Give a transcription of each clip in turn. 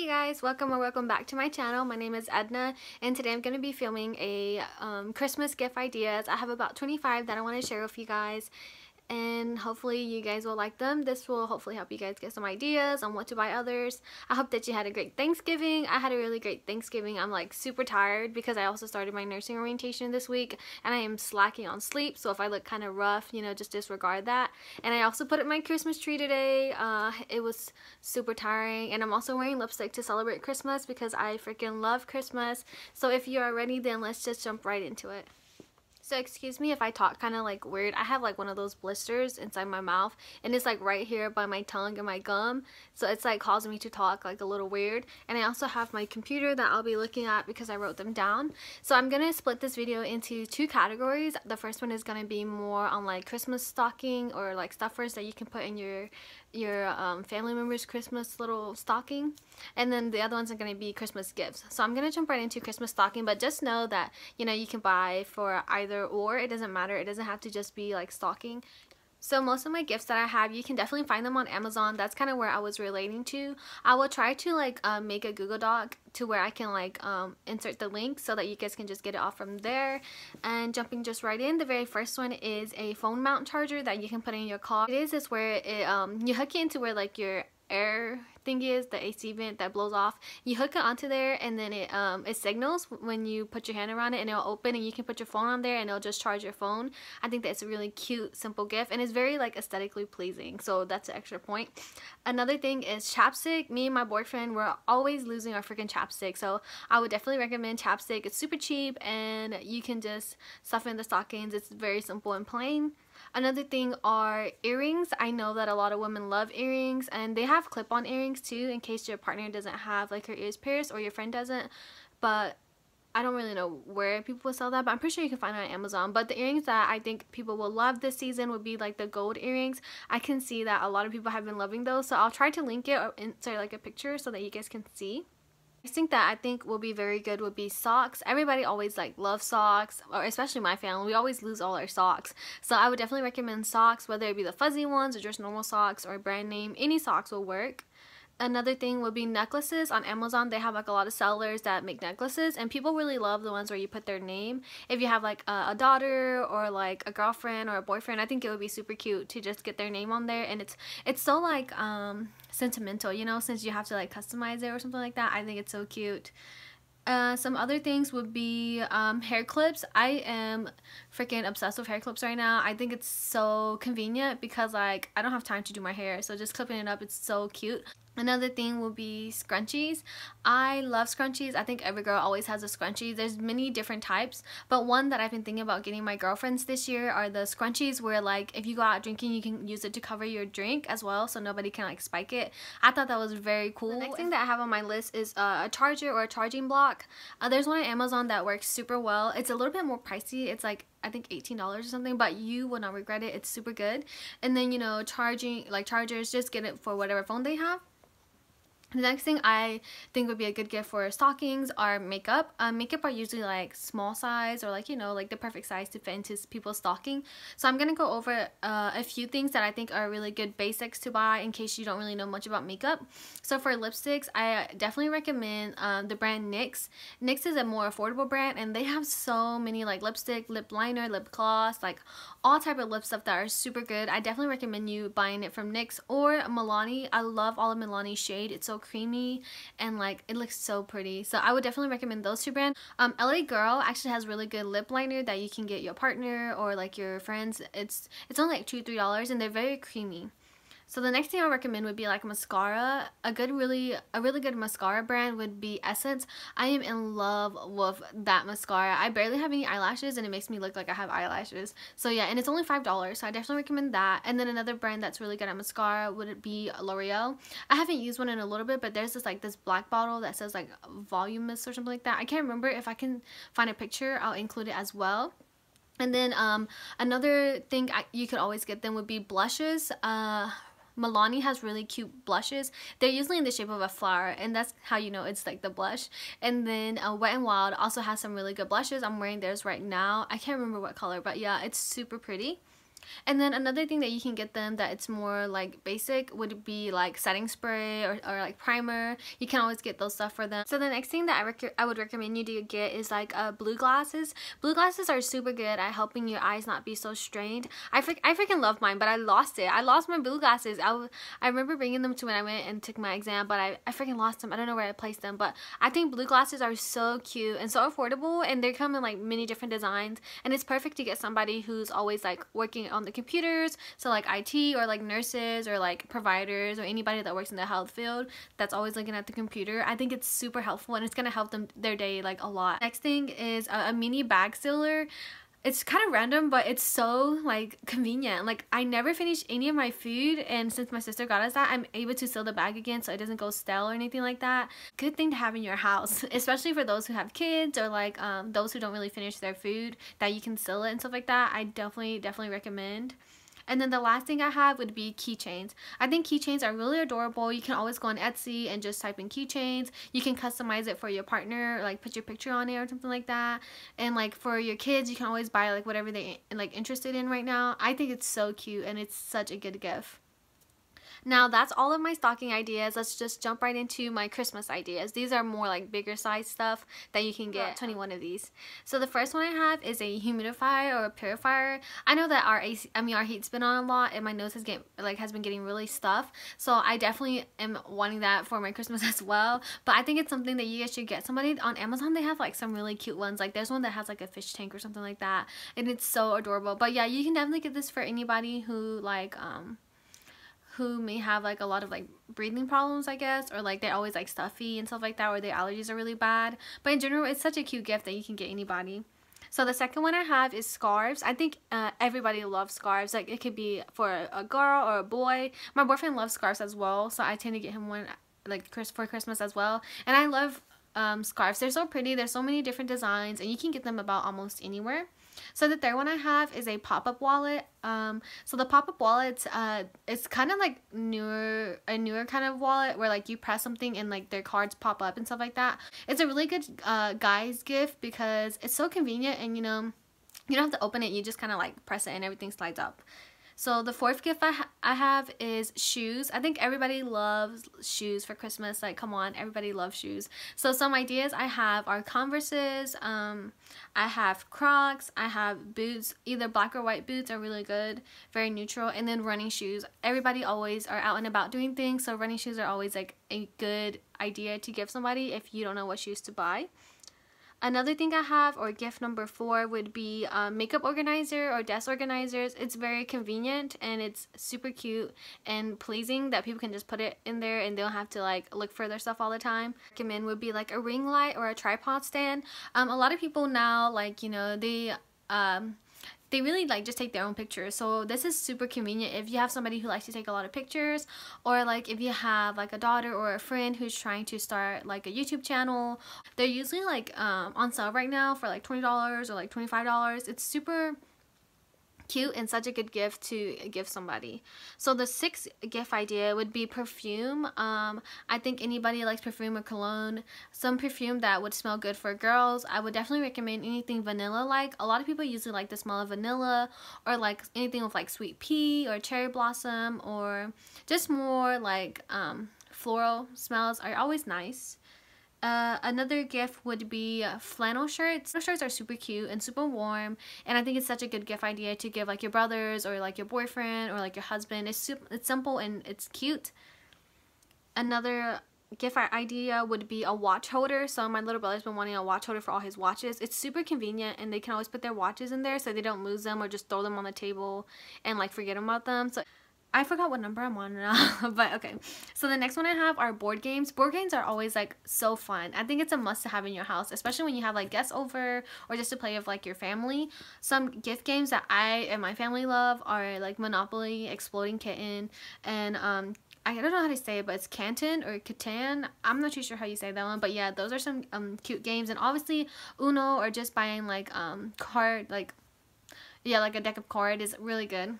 Hey guys, welcome back to my channel. My name is Edna and today I'm going to be filming a Christmas gift ideas. I have about 25 that I want to share with you guys and hopefully you guys will like them. This will hopefully help you guys get some ideas on what to buy others. I hope that you had a great Thanksgiving. I had a really great Thanksgiving. I'm like super tired because I also started my nursing orientation this week and I am slacking on sleep, so if I look kind of rough, you know, just disregard that. And I also put up my Christmas tree today. It was super tiring and I'm also wearing lipstick to celebrate Christmas because I freaking love Christmas. So if you are ready, then let's just jump right into it. So excuse me if I talk kind of like weird. I have like one of those blisters inside my mouth and it's like right here by my tongue and my gum. So it's like causing me to talk like a little weird. And I also have my computer that I'll be looking at because I wrote them down. So I'm going to split this video into two categories. The first one is going to be more on like Christmas stocking or like stuffers that you can put in your family members' Christmas little stocking, and then the other ones are going to be Christmas gifts. So I'm going to jump right into Christmas stocking, but just know that, you know, you can buy for either or. It doesn't matter. It doesn't have to just be like stocking. So most of my gifts that I have, you can definitely find them on Amazon. That's kind of where I was relating to. I will try to like make a Google Doc to where I can like insert the link so that you guys can just get it off from there. And jumping just right in, the very first one is a phone mount charger that you can put in your car. It's where it you hook it into where like your air thingy is, the AC vent that blows off. You hook it onto there and then it signals when you put your hand around it and it'll open and you can put your phone on there and it'll just charge your phone. I think that's a really cute, simple gift and it's very like aesthetically pleasing, so that's an extra point. Another thing is chapstick. Me and my boyfriend were always losing our freaking chapstick, so I would definitely recommend chapstick. It's super cheap and you can just stuff in the stockings. It's very simple and plain. Another thing are earrings. I know that a lot of women love earrings and they have clip-on earrings too in case your partner doesn't have like her ears pierced or your friend doesn't, but I don't really know where people sell that, but I'm pretty sure you can find it on Amazon. But the earrings that I think people will love this season would be like the gold earrings. I can see that a lot of people have been loving those, so I'll try to link it or insert like a picture so that you guys can see. I think that I think will be very good would be socks. Everybody always like loves socks, or especially my family, we always lose all our socks. So I would definitely recommend socks, whether it be the fuzzy ones or just normal socks or brand name, any socks will work. Another thing would be necklaces. On Amazon they have like a lot of sellers that make necklaces and people really love the ones where you put their name. If you have like a daughter or like a girlfriend or a boyfriend, I think it would be super cute to just get their name on there, and it's so like sentimental, you know, since you have to like customize it or something like that. I think it's so cute. Some other things would be hair clips. I am freaking obsessed with hair clips right now. I think it's so convenient because like I don't have time to do my hair, so just clipping it up, it's so cute. Another thing will be scrunchies. I love scrunchies. I think every girl always has a scrunchie. There's many different types, but one that I've been thinking about getting my girlfriends this year are the scrunchies where like if you go out drinking you can use it to cover your drink as well so nobody can like spike it. I thought that was very cool. The next thing that I have on my list is a charger or a charging block. There's one on Amazon that works super well. It's a little bit more pricey. It's like I think $18 or something, but you will not regret it. It's super good. And then, you know, chargers, just get it for whatever phone they have. The next thing I think would be a good gift for stockings are makeup. Makeup are usually like small size or like, you know, like the perfect size to fit into people's stocking. So I'm going to go over a few things that I think are really good basics to buy in case you don't really know much about makeup. So for lipsticks, I definitely recommend the brand NYX. NYX is a more affordable brand and they have so many like lipstick, lip liner, lip gloss, like all type of lip stuff that are super good. I definitely recommend you buying it from NYX or Milani. I love all of Milani's shade. It's so creamy and like it looks so pretty, so I would definitely recommend those two brands. LA Girl actually has really good lip liner that you can get your partner or like your friends. It's only like $2-3 and they're very creamy. So the next thing I recommend would be like mascara. A really good mascara brand would be Essence. I am in love with that mascara. I barely have any eyelashes and it makes me look like I have eyelashes. So yeah, and it's only $5, so I definitely recommend that. And then another brand that's really good at mascara would be L'Oreal. I haven't used one in a little bit, but there's this black bottle that says like Volumist or something like that. I can't remember. If I can find a picture, I'll include it as well. And then another thing you could always get them would be blushes. Milani has really cute blushes. They're usually in the shape of a flower and that's how you know it's like the blush. And then Wet n Wild also has some really good blushes. I'm wearing theirs right now. I can't remember what color, but yeah, it's super pretty. And then another thing that you can get them that it's more like basic would be like setting spray or like primer. You can always get those stuff for them. So the next thing that I would recommend you to get is like blue glasses. Blue glasses are super good at helping your eyes not be so strained. I freaking love mine, but I lost it. I lost my blue glasses. I remember bringing them to when I went and took my exam, but I freaking lost them. I don't know where I placed them, but I think blue glasses are so cute and so affordable, and they come in like many different designs, and it's perfect to get somebody who's always like working on the computers, so like IT or like nurses or like providers or anybody that works in the health field that's always looking at the computer. I think it's super helpful, and it's gonna help them their day like a lot. Next thing is a mini bag sealer. It's kind of random, but it's so like convenient. Like I never finish any of my food, and since my sister got us that, I'm able to seal the bag again so it doesn't go stale or anything like that. Good thing to have in your house, especially for those who have kids or like those who don't really finish their food, that you can seal it and stuff like that. I definitely recommend. And then the last thing I have would be keychains. I think keychains are really adorable. You can always go on Etsy and just type in keychains. You can customize it for your partner, or like put your picture on it or something like that. And like for your kids, you can always buy like whatever they like interested in right now. I think it's so cute, and it's such a good gift. Now that's all of my stocking ideas. Let's just jump right into my Christmas ideas. These are more like bigger size stuff that you can get. 21 of these. So the first one I have is a humidifier or a purifier. I know that our heat's been on a lot, and my nose has been getting really stuffed. So I definitely am wanting that for my Christmas as well. But I think it's something that you guys should get. Somebody on Amazon, they have like some really cute ones. Like there's one that has like a fish tank or something like that, and it's so adorable. But yeah, you can definitely get this for anybody who like who may have like a lot of like breathing problems, I guess, or like they're always like stuffy and stuff like that, or their allergies are really bad. But in general, it's such a cute gift that you can get anybody. So the second one I have is scarves. I think everybody loves scarves. Like it could be for a girl or a boy. My boyfriend loves scarves as well, so I tend to get him one like for Christmas as well. And I love scarves. They're so pretty. There's so many different designs, and you can get them about almost anywhere. So the third one I have is a pop-up wallet. So the pop-up wallet, it's kind of like a newer kind of wallet where like you press something and like their cards pop up and stuff like that. It's a really good guy's gift because it's so convenient, and you know, you don't have to open it. You just kind of like press it and everything slides up. So the fourth gift I have is shoes. I think everybody loves shoes for Christmas. Like, come on, everybody loves shoes. So some ideas I have are Converses, I have Crocs, I have boots. Either black or white boots are really good, very neutral. And then running shoes. Everybody always are out and about doing things, so running shoes are always like a good idea to give somebody if you don't know what shoes to buy. Another thing I have, or gift number 4, would be makeup organizer or desk organizers. It's very convenient, and it's super cute and pleasing that people can just put it in there and they don't have to like look for their stuff all the time. Recommend would be like a ring light or a tripod stand. A lot of people now, like, you know, they really like just take their own pictures, so this is super convenient if you have somebody who likes to take a lot of pictures, or like if you have like a daughter or a friend who's trying to start like a YouTube channel. They're usually like on sale right now for like $20 or like $25. It's super cute and such a good gift to give somebody. So the 6th gift idea would be perfume. I think anybody likes perfume or cologne. Some perfume that would smell good for girls, I would definitely recommend anything vanilla like. A lot of people usually like the smell of vanilla, or like anything with like sweet pea or cherry blossom, or just more like floral smells are always nice. Another gift would be flannel shirts. Flannel shirts are super cute and super warm, and I think it's such a good gift idea to give like your brothers or like your boyfriend or like your husband. It's simple and it's cute. Another gift idea would be a watch holder. So my little brother's been wanting a watch holder for all his watches. It's super convenient, and they can always put their watches in there so they don't lose them or just throw them on the table and like forget about them. So I forgot what number I'm on now, but okay. So the next one I have are board games. Board games are always like so fun. I think it's a must to have in your house, especially when you have like guests over or just to play with like your family. Some gift games that I and my family love are like Monopoly, Exploding Kitten, and I don't know how to say it, but it's Canton or Catan. I'm not too sure how you say that one, but yeah, those are some cute games. And obviously Uno, or just buying like card, like, yeah, like a deck of cards is really good.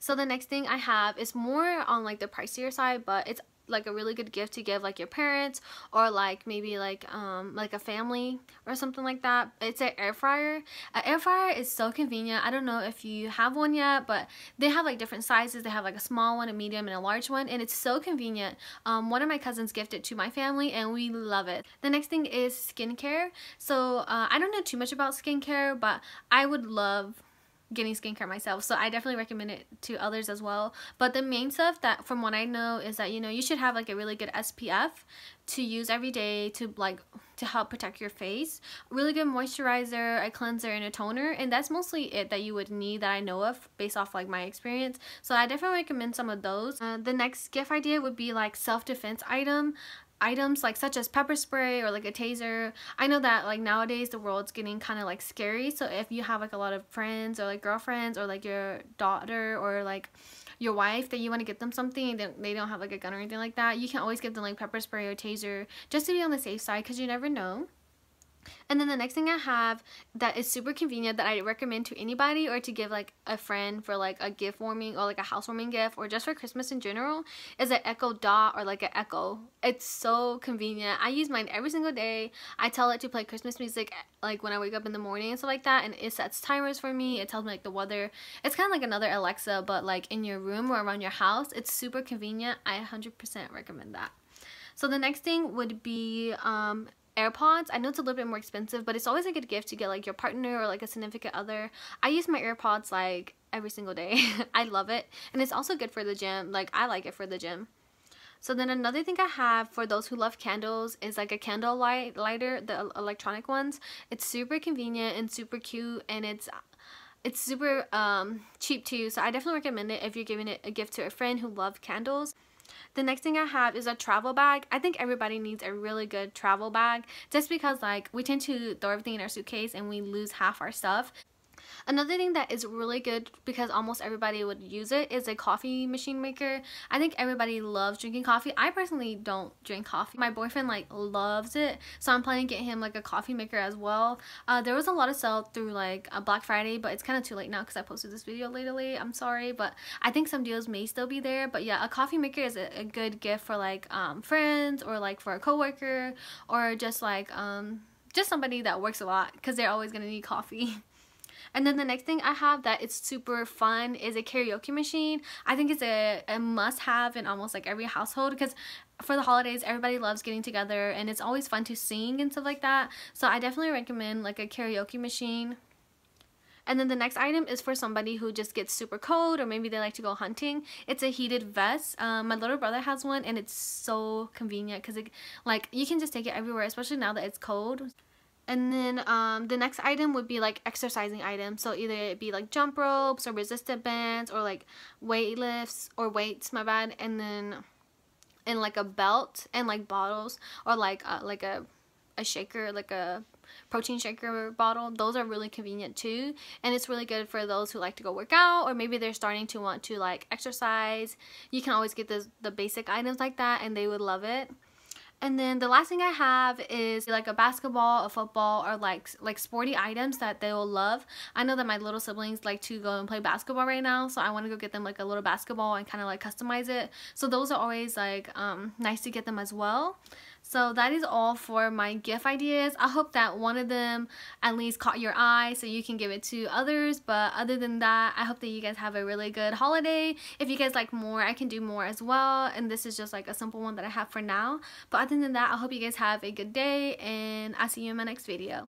So the next thing I have is more on like the pricier side, but it's like a really good gift to give like your parents, or like maybe like a family or something like that. It's an air fryer. An air fryer is so convenient. I don't know if you have one yet, but they have like different sizes. They have like a small one, a medium, and a large one, and it's so convenient. One of my cousins gifted it to my family and we love it. The next thing is skincare. So I don't know too much about skincare, but I would love getting skincare myself, so I definitely recommend it to others as well. But the main stuff that from what I know is that, you know, you should have like a really good SPF to use every day to help protect your face, really good moisturizer, a cleanser, and a toner, and that's mostly it that you would need that I know of based off like my experience. So I definitely recommend some of those. The next gift idea would be like self-defense items like such as pepper spray or like a taser. I know that like nowadays the world's getting kind of like scary, so if you have like a lot of friends or like girlfriends or like your daughter or like your wife that you want to get them something, then they don't have like a gun or anything like that, you can always give them like pepper spray or taser just to be on the safe side, because you never know. And then the next thing I have that is super convenient that I recommend to anybody or to give like a friend for like a gift warming or like a housewarming gift or just for Christmas in general is an Echo Dot or like an Echo. It's so convenient. I use mine every single day. I tell it to play Christmas music like when I wake up in the morning and stuff like that, and it sets timers for me. It tells me like the weather. It's kind of like another Alexa, but like in your room or around your house. It's super convenient. I 100% recommend that. So the next thing would be AirPods. I know it's a little bit more expensive, but it's always a good gift to get like your partner or like a significant other. I use my AirPods like every single day. I love it, and it's also good for the gym. Like I like it for the gym. So then another thing I have for those who love candles is like a candle lighter, the electronic ones. It's super convenient and super cute, and it's super cheap too, so I definitely recommend it if you're giving it a gift to a friend who loves candles. The next thing I have is a travel bag. I think everybody needs a really good travel bag just because like we tend to throw everything in our suitcase and we lose half our stuff. Another thing that is really good because almost everybody would use it is a coffee machine maker. I think everybody loves drinking coffee. I personally don't drink coffee. My boyfriend like loves it, so I'm planning to get him like a coffee maker as well. There was a lot of sale through like a Black Friday, but it's kind of too late now because I posted this video lately. I'm sorry, but I think some deals may still be there. But yeah, a coffee maker is a good gift for like friends or like for a coworker or just somebody that works a lot because they're always gonna need coffee. And then the next thing I have that it's super fun is a karaoke machine. I think it's a must-have in almost like every household because for the holidays everybody loves getting together and it's always fun to sing and stuff like that. So I definitely recommend like a karaoke machine. And then the next item is for somebody who just gets super cold or maybe they like to go hunting. It's a heated vest. My little brother has one and it's so convenient because like you can just take it everywhere, especially now that it's cold. And then the next item would be like exercising items. So either it be like jump ropes or resistance bands or like weights, my bad. And then like a belt and like bottles or like a shaker, like a protein shaker bottle. Those are really convenient too, and it's really good for those who like to go work out or maybe they're starting to want to like exercise. You can always get the basic items like that and they would love it. And then the last thing I have is like a basketball, a football, or like sporty items that they will love. I know that my little siblings like to go and play basketball right now, so I want to go get them like a little basketball and kind of like customize it. So those are always like nice to get them as well. So that is all for my gift ideas. I hope that one of them at least caught your eye so you can give it to others. But other than that, I hope that you guys have a really good holiday. If you guys like more, I can do more as well. And this is just like a simple one that I have for now. But other than that, I hope you guys have a good day, and I'll see you in my next video.